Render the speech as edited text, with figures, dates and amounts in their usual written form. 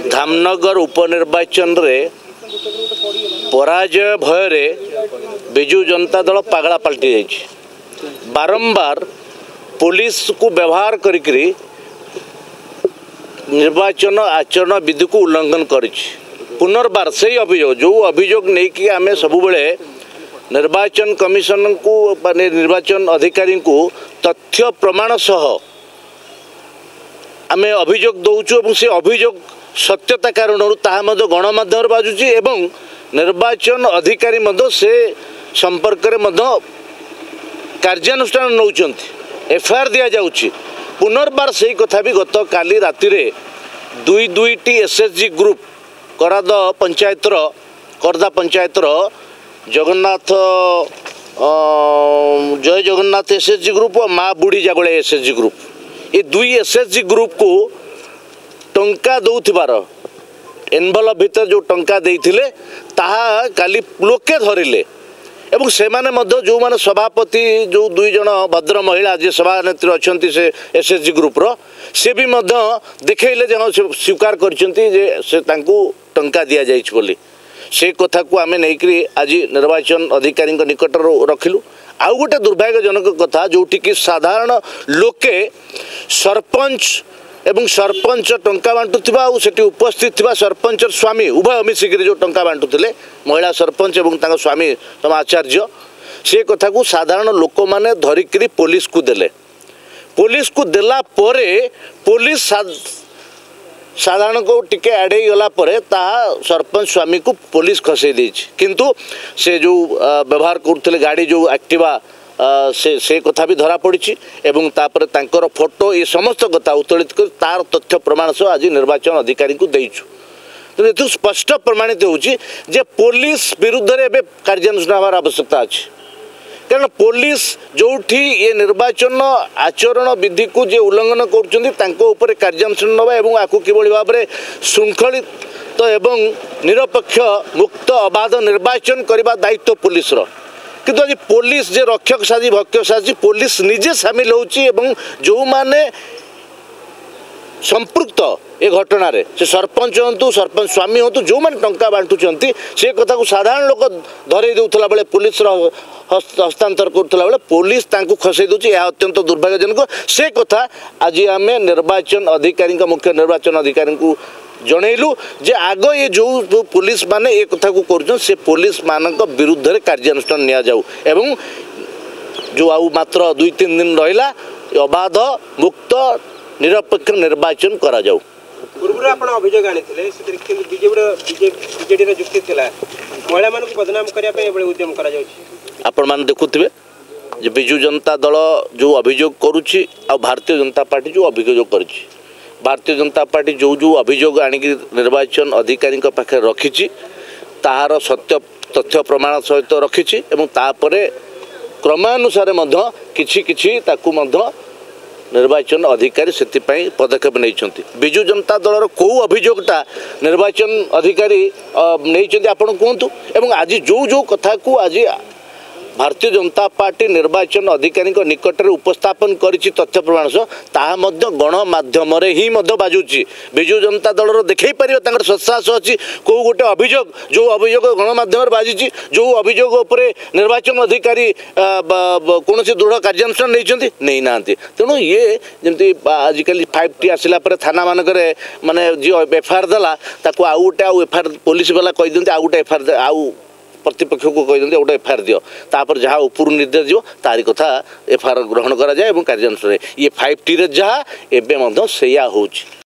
धामनगर उपनिर्वाचन रे पराजय भय रे बिजू जनता दल पागला पलटी जाइए। बारंबार पुलिस को व्यवहार करी निर्वाचन आचरण विधि को उल्लंघन कर पुनर्बार से अभियोग जो अभियोग नहीं कि आम सब निर्वाचन कमिशन को निर्वाचन अधिकारी को तथ्य प्रमाण सह आम अभियोग दौचु से अभियोग सत्यता कारण ताहा गणमाध्यम बाजुची एवं निर्वाचन अधिकारी से संपर्क कार्यानुष्ठान नौकरी एफआईआर दि जाऊँगी। पुनर्बार से कथा भी गत काली राति दुई दुईटी एसएसजी ग्रुप कराद पंचायत करदा पंचायत जगन्नाथ जय जगन्नाथ एसएसजी ग्रुप और माँ बुढ़ी जगड़े एसएसजी ग्रुप ये दुई एसएसजी ग्रुप को टंका दौथिबार एनवलप भीतर जो टंका देइथिले ताहा काली लोके धरिले एवं से माने मध्य जो माने सभापति जो दुई जन भद्र महिला जे सभानेत्री अछंती से एसएसजी ग्रुप रो से भी मध्य देखेले जे स्वीकार करछंती जे से तांकू टंका दिया जाइछ बोली से कथा को आमे नै करी आज निर्वाचन अधिकारी को निकट रखिलु। आउ गोटे दुर्भाग्यजनक कथा जोटी कि साधारण लोके सरपंच एवं सरपंच टंका बांटुवा से उपस्थित थी सरपंच स्वामी उभय मिसिक जो टंका बांटुले महिला सरपंच एवं तांका स्वामी तम आचार्य से कथा को साधारण लोक मैंने धरिक पुलिस को देले। पुलिस को देला परे पुलिस साधारण को टिके एडई गला परे सरपंच स्वामी को पुलिस खसई दे किंतु से जो व्यवहार करते गाड़ी जो एक्टिवा से कथा भी धरा पड़ी एवं तापर तांकर फोटो ये समस्त कथा उत्तोलित कर तार तथ्य प्रमाण सह आज निर्वाचन अधिकारी को देइछु। तो ये स्पष्ट प्रमाणित होउछि जे पुलिस विरुद्ध रे बे कार्यानुष्ठान होबार आवश्यकता अछि कारण पुलिस जोठी ये निर्वाचन आचरण विधि को जे उल्लंघन करुछन्ति तांको ऊपर कार्यानुष्ठान नबा एवं आकु केवल भाव में श्रृंखलित तो एवं निरपेक्ष मुक्त अबाध निर्वाचन करबा दायित्व पुलिस रो किंतु आज पुलिस जे रक्षक साजी भक्षक साजी पुलिस निजे सामिल होची एवं जो माने संपृक्त ए घटना रे से सरपंच हंतु सरपंच स्वामी हंतु जो माने टंका बांटुचंती से कथा को साधारण लोक धरे देउथला बेले पुलिस रो हस्तांतर करथला बेले पुलिस तांकू खसई दोची। या अत्यंत दुर्भाग्यजनक से कथा आज आमे निर्वाचन अधिकारी का मुख्य निर्वाचन अधिकारी को जनइलु जे आग ये जो पुलिस माने एक कथा को करछन से पुलिस मानक विरुद्ध रे कार्यानुष्ठान निया जाऊ एवं जो आउ मात्र 2-3 दिन रहिला अबाध मुक्त निरपेक्ष निर्वाचन करा जाऊ। पूर्व आपण अभियोग आनिथिले से किंतु बीजेपी रे युक्ति थिला महिला मानक बदनाम करिया पे एबे उद्यम करा जाऊ छी। आपण मान देखुथिबे जे बिजू जनता दल जो अभियोग करूची आ भारतीय जनता पार्टी जो अभियोग करूची भारतीय जनता पार्टी जो जो अभियोग आणिक निर्वाचन अधिकारी पाखे रखी ताहार सत्य तथ्य प्रमाण सहित रखी एवं तापरे क्रमानुसार किछि किछि ताकू निर्वाचन अधिकारी से पदक्षेप नहीं। बिजू जनता दल को अभियोगटा निर्वाचन अधिकारी नहीं आपण कहतु एवं आज जो जो कथा को आज भारतीय जनता पार्टी निर्वाचन अधिकारी निकट में उपस्थापन कर तथ्य प्रमाण सह गणमाध्यम ही बाजुची। बिजू जनता दल देखई पार सत्साहस अच्छी कौ गोटे अभियोग जो अभियोग गणमाध्यम बाजी जो अभियोग निर्वाचन अधिकारी कौन दृढ़ कार्यानुष्ठान नहीं ना तेणु ये जमी आजिकल 5T आसला थाना मानक मानने जी एफआईआर देला आउ गोटे एफआईआर पुलिस वाला कही दिखते आउ गोटे एफआईआर आउ प्रतिपक्ष को कही दिखते गोटे एफआईआर दियो तापर जहाँ ऊपर निर्देश दियो तारी कथा एफआईआर ग्रहण करा जाए और कार्यानुष्ठान ये 5T जहाँ एवं से होची।